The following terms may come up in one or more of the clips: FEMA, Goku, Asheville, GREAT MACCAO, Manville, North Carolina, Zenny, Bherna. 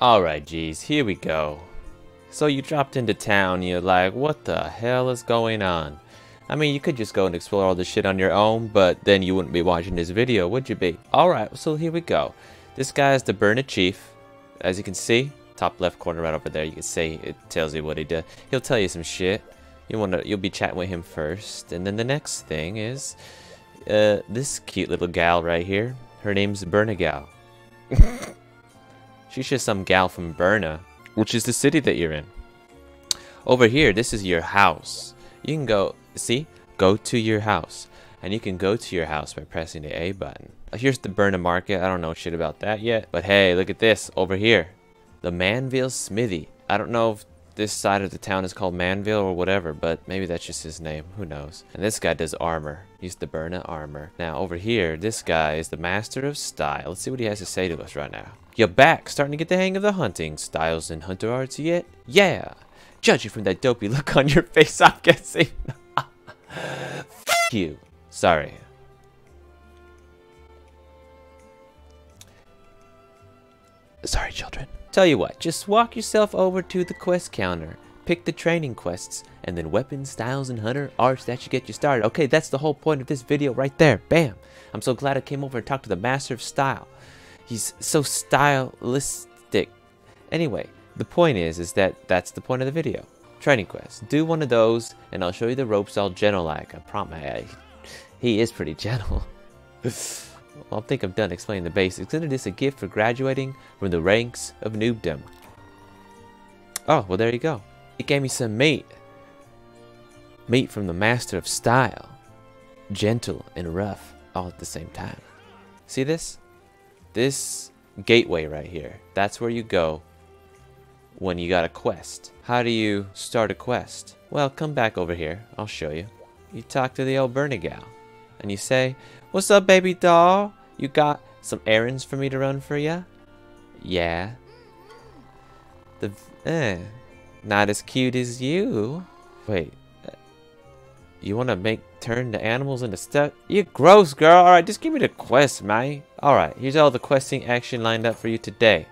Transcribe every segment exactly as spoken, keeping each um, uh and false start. Alright, G's, here we go. So you dropped into town, you're like, what the hell is going on? I mean, you could just go and explore all this shit on your own, but then you wouldn't be watching this video, would you be? Alright, so here we go. This guy is the Bherna chief. As you can see, top left corner right over there, you can see it tells you what he did. He'll tell you some shit. You wanna, you'll be chatting with him first. And then the next thing is uh, this cute little gal right here. Her name's Bherna Gal. She's just some gal from Bherna, which is the city that you're in. Over here, this is your house. You can go, see, go to your house. And you can go to your house by pressing the A button. Here's the Bherna Market. I don't know shit about that yet. But hey, look at this over here. The Manville Smithy. I don't know if this side of the town is called Manville or whatever, but maybe that's just his name. Who knows? And this guy does armor. He's the Bherna Armor. Now over here, this guy is the Master of Style. Let's see what he has to say to us right now. You're back, starting to get the hang of the hunting styles and hunter arts yet? Yeah! Judging from that dopey look on your face, I'm guessing. F*** you. Sorry. Sorry, children. Tell you what, just walk yourself over to the quest counter. Pick the training quests, and then weapons, styles, and hunter arts. That should get you started. Okay, that's the whole point of this video right there. Bam! I'm so glad I came over and talked to the Master of Style. He's so stylistic. Anyway, the point is, is that that's the point of the video. Training quest. Do one of those, and I'll show you the ropes all gentle-like. I promise. He is pretty gentle. Well, I think I'm done explaining the basics. Isn't this a gift for graduating from the ranks of noobdom? Oh, well, there you go. It gave me some meat. Meat from the Master of Style. Gentle and rough all at the same time. See this? This gateway right here. That's where you go when you got a quest. How do you start a quest? Well, come back over here. I'll show you. You talk to the old Bherna gal. And you say, what's up, baby doll? You got some errands for me to run for ya? Yeah. The... Eh... Not as cute as you. Wait. You want to make turn the animals into stuff? You're gross, girl. All right, just give me the quest, man. All right, here's all the questing action lined up for you today.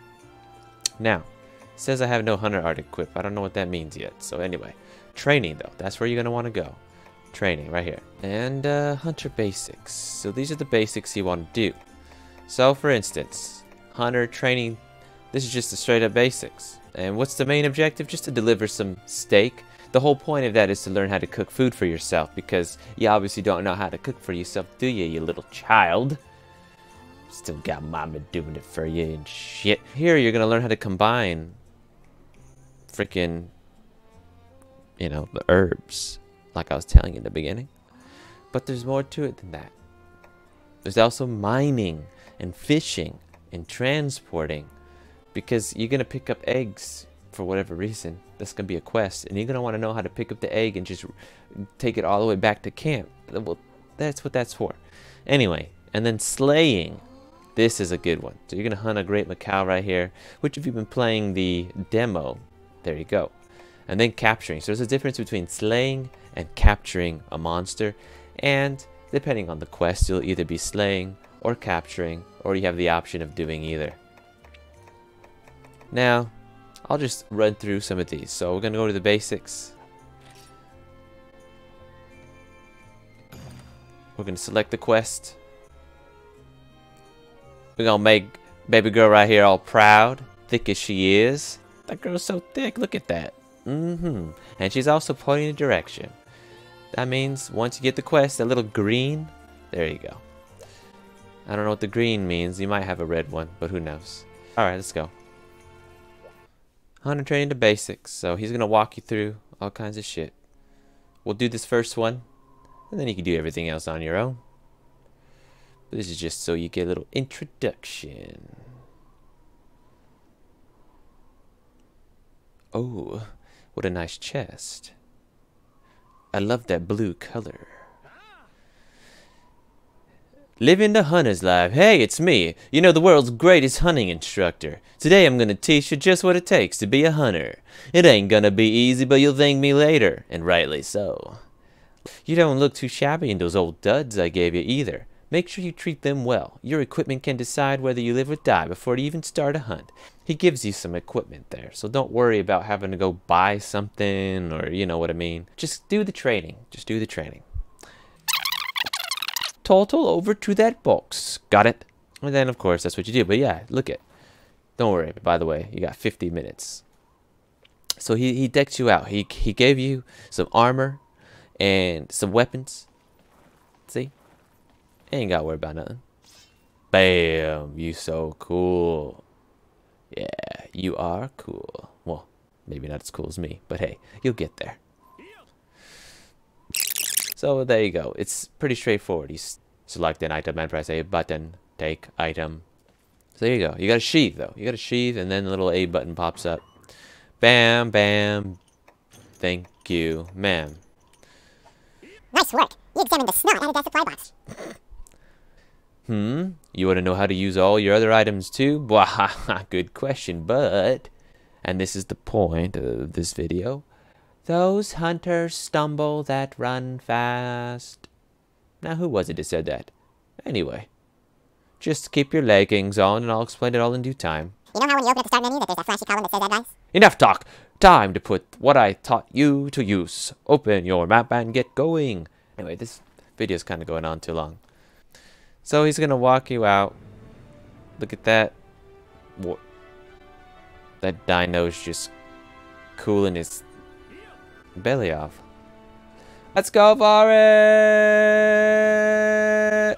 Now, it says I have no hunter art equipped. I don't know what that means yet. So anyway, training, though. That's where you're going to want to go. Training right here. And uh, hunter basics. So these are the basics you want to do. So, for instance, hunter training. This is just the straight-up basics. And what's the main objective? Just to deliver some steak. The whole point of that is to learn how to cook food for yourself, because you obviously don't know how to cook for yourself, do you, you little child? Still got mama doing it for you and shit. Here you're gonna learn how to combine freaking, you know, the herbs, like I was telling you in the beginning. But there's more to it than that. There's also mining and fishing and transporting. Because you're going to pick up eggs for whatever reason. That's going to be a quest. And you're going to want to know how to pick up the egg and just take it all the way back to camp. Well, that's what that's for. Anyway, and then slaying. This is a good one. So you're going to hunt a great macaw right here. Which if you've been playing the demo, there you go. And then capturing. So there's a difference between slaying and capturing a monster. And depending on the quest, you'll either be slaying or capturing. Or you have the option of doing either. Now, I'll just run through some of these. So we're going to go to the basics. We're going to select the quest. We're going to make baby girl right here all proud. Thick as she is. That girl's so thick. Look at that. Mm-hmm. And she's also pointing a direction. That means once you get the quest, that little green. There you go. I don't know what the green means. You might have a red one, but who knows. Alright, let's go. Hunter training to basics, so he's gonna walk you through all kinds of shit. We'll do this first one, and then you can do everything else on your own. But this is just so you get a little introduction. Oh, what a nice chest. I love that blue color. Living the hunter's life. Hey, it's me, you know, the world's greatest hunting instructor. Today I'm gonna teach you just what it takes to be a hunter. It ain't gonna be easy, but you'll thank me later, and rightly so. You don't look too shabby in those old duds I gave you either. Make sure you treat them well. Your equipment can decide whether you live or die before you even start a hunt. He gives you some equipment there, so don't worry about having to go buy something, or you know what I mean. Just do the training. Just do the training. Total over to that box. Got it? And then, of course, that's what you do. But yeah, look it. Don't worry, by the way, you got fifty minutes. So he, he decked you out. He, he gave you some armor and some weapons. See? Ain't got to worry about nothing. Bam! You so cool. Yeah, you are cool. Well, maybe not as cool as me, but hey, you'll get there. So there you go. It's pretty straightforward. You select an item and press A button. Take item. So there you go. You got a sheath, though. You got a sheath, and then the little A button pops up. Bam, bam. Thank you, ma'am. Nice work. You examined the snot out of that supply box. Hmm? You want to know how to use all your other items, too? Bwahaha, good question, but... And this is the point of this video. Those hunters stumble that run fast. Now, who was it that said that? Anyway. Just keep your leggings on, and I'll explain it all in due time. You know how when you open up the start menu that there's that flashy column that says advice? Enough talk! Time to put what I taught you to use. Open your map and get going. Anyway, this video's kind of going on too long. So he's going to walk you out. Look at that. Whoa. That dino's just cooling his belly off. Let's go for it!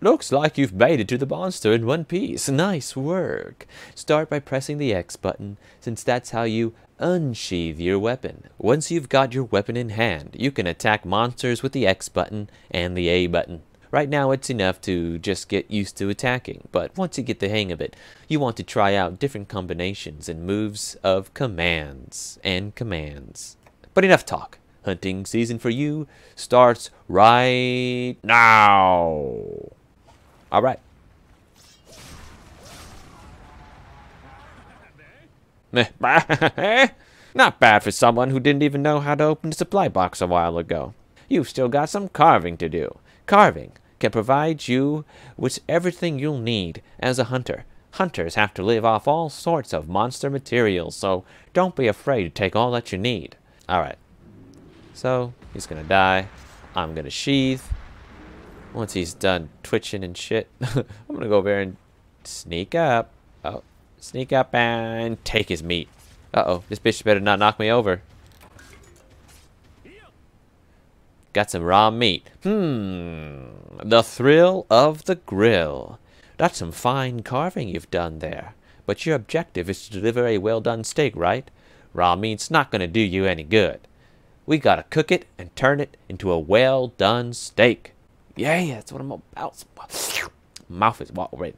Looks like you've made it to the monster in one piece. Nice work. Start by pressing the X button, since that's how you unsheathe your weapon. Once you've got your weapon in hand, you can attack monsters with the X button and the A button. Right now, it's enough to just get used to attacking, but once you get the hang of it, you want to try out different combinations and moves of commands and commands. But enough talk. Hunting season for you starts right now. All right. Not bad for someone who didn't even know how to open the supply box a while ago. You've still got some carving to do. Carving can provide you with everything you'll need as a hunter. Hunters have to live off all sorts of monster materials, so don't be afraid to take all that you need. All right. So, he's gonna die. I'm gonna sheathe. Once he's done twitching and shit, I'm gonna go over there and sneak up. Oh, sneak up and take his meat. Uh-oh, this bitch better not knock me over. Got some raw meat. Hmm, the thrill of the grill. That's some fine carving you've done there. But your objective is to deliver a well-done steak, right? Raw meat's not gonna do you any good. We gotta cook it and turn it into a well-done steak. Yeah, that's what I'm about. Mouth is watering.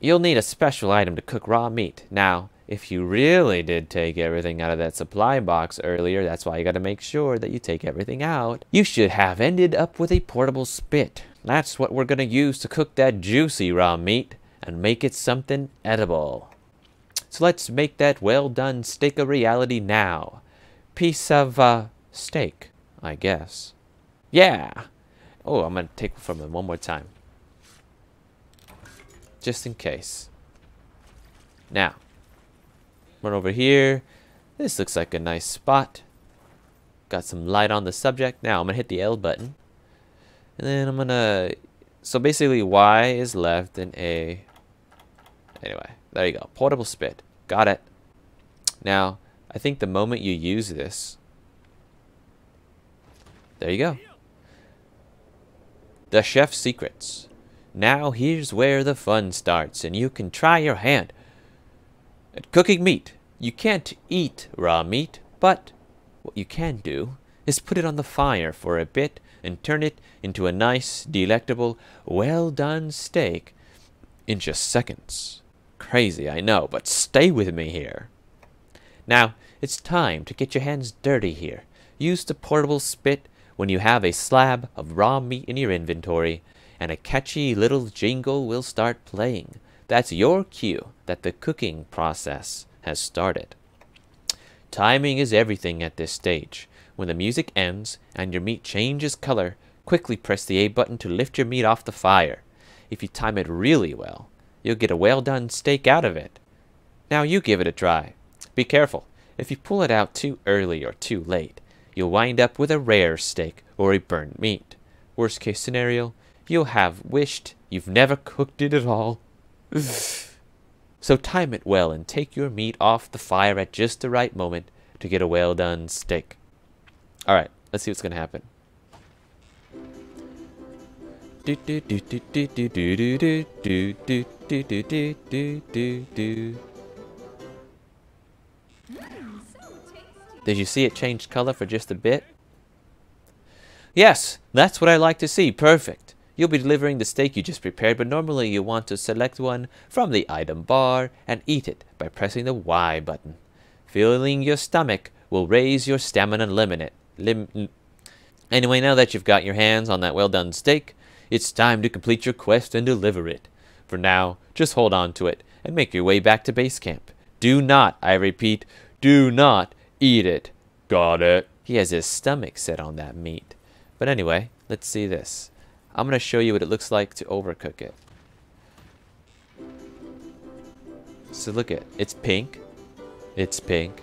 You'll need a special item to cook raw meat. Now, if you really did take everything out of that supply box earlier, that's why you gotta make sure that you take everything out. You should have ended up with a portable spit. That's what we're gonna use to cook that juicy raw meat and make it something edible. So let's make that well-done steak a reality now. Piece of, uh, steak, I guess. Yeah! Oh, I'm gonna take from him one more time. Just in case. Now. Run over here. This looks like a nice spot. Got some light on the subject. Now, I'm gonna hit the L button. And then I'm gonna... So basically, Y is left and A... Anyway, there you go. Portable spit. Got it. Now, I think the moment you use this... There you go. The chef's secrets. Now here's where the fun starts, and you can try your hand at cooking meat. You can't eat raw meat, but what you can do is put it on the fire for a bit and turn it into a nice, delectable, well-done steak in just seconds. Crazy, I know, but stay with me here. Now, it's time to get your hands dirty here. Use the portable spit when you have a slab of raw meat in your inventory, and a catchy little jingle will start playing. That's your cue that the cooking process has started. Timing is everything at this stage. When the music ends and your meat changes color, Quickly press the A button to lift your meat off the fire. If you time it really well, you'll get a well-done steak out of it. Now you give it a try. Be careful. If you pull it out too early or too late, you'll wind up with a rare steak or a burnt meat. Worst case scenario, you'll have wished you've never cooked it at all. So time it well and take your meat off the fire at just the right moment to get a well-done steak. Alright, let's see what's going to happen. Do do do do do do do do do do do do do do. Did you see it change color for just a bit? Yes, that's what I like to see. Perfect. You'll be delivering the steak you just prepared, but normally you want to select one from the item bar and eat it by pressing the Y button. Filling your stomach will raise your stamina limit. Lim anyway, now that you've got your hands on that well-done steak, it's time to complete your quest and deliver it. For now, just hold on to it and make your way back to base camp. Do not, I repeat, do not eat it. Got it? He has his stomach set on that meat. But anyway, let's see this. I'm going to show you what it looks like to overcook it. So look at it. It's pink. It's pink.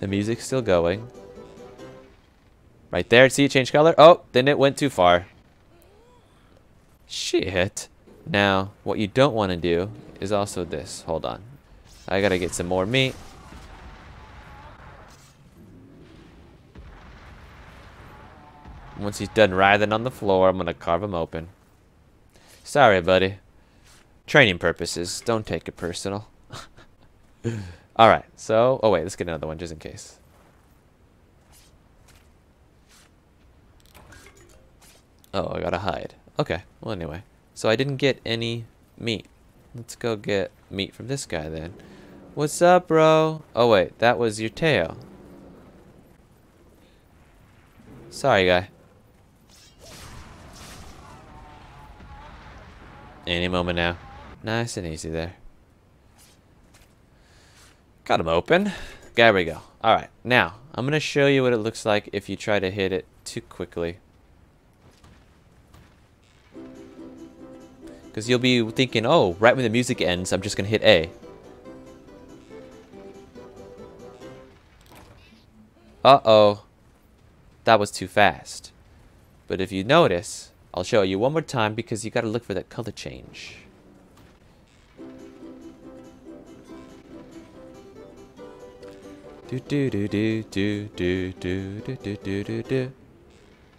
The music's still going. Right there. See it change color? Oh, then it went too far. Shit. Now, what you don't want to do is also this. Hold on. I gotta get some more meat. Once he's done writhing on the floor, I'm gonna carve him open. Sorry, buddy. Training purposes. Don't take it personal. Alright, so... Oh, wait. Let's get another one, just in case. Oh, I gotta hide. Okay, well anyway, so I didn't get any meat. Let's go get meat from this guy then. What's up, bro? Oh wait, that was your tail. Sorry, guy. Any moment now. Nice and easy there. Got him open. There we go. Alright, now, I'm gonna show you what it looks like if you try to hit it too quickly. Because you'll be thinking, oh, right when the music ends, I'm just going to hit A. Uh-oh. That was too fast. But if you notice, I'll show you one more time because you got to look for that color change.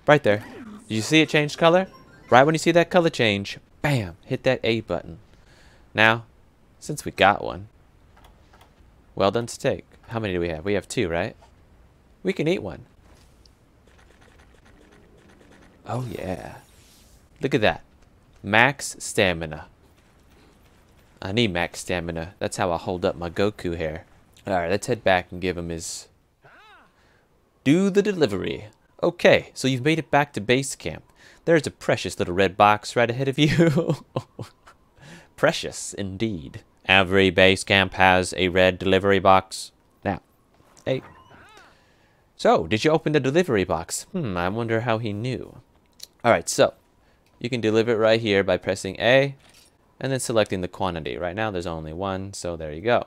Right there. Did you see it change color? Right when you see that color change, bam! Hit that A button. Now, since we got one, well done steak. How many do we have? We have two, right? We can eat one. Oh yeah. Look at that. Max stamina. I need max stamina. That's how I hold up my Goku hair. Alright, let's head back and give him his... Do the delivery. Okay, so you've made it back to base camp. There's a precious little red box right ahead of you. Precious indeed. Every base camp has a red delivery box. Now, hey. So, did you open the delivery box? Hmm, I wonder how he knew. Alright, so, you can deliver it right here by pressing A and then selecting the quantity. Right now, there's only one, so there you go.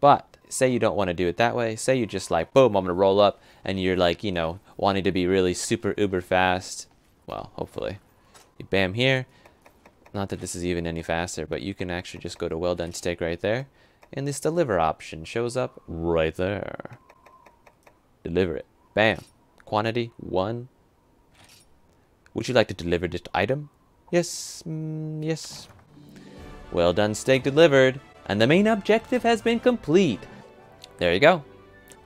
But, say you don't want to do it that way. Say you just like, boom, I'm going to roll up and you're like, you know, wanting to be really super uber fast. Well, hopefully. You bam here. Not that this is even any faster, but you can actually just go to well done steak right there. And this deliver option shows up right there. Deliver it. Bam. Quantity, one. Would you like to deliver this item? Yes. Mm, yes. Well done steak delivered. And the main objective has been complete. There you go.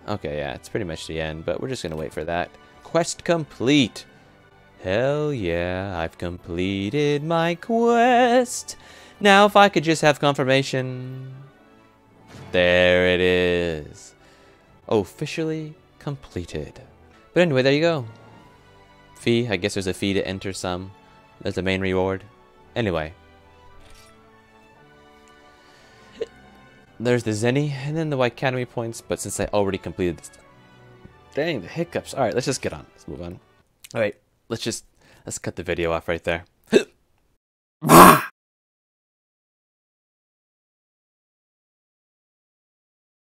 Okay, yeah, it's pretty much the end, but we're just going to wait for that. Quest complete. Hell yeah, I've completed my quest. Now if I could just have confirmation. There it is. Officially completed. But anyway, there you go. Fee, I guess there's a fee to enter some. That's the main reward. Anyway. There's the Zenny and then the Academy points, but since I already completed this. Dang, the hiccups. Alright, let's just get on. Let's move on. Alright. let's just, let's cut the video off right there.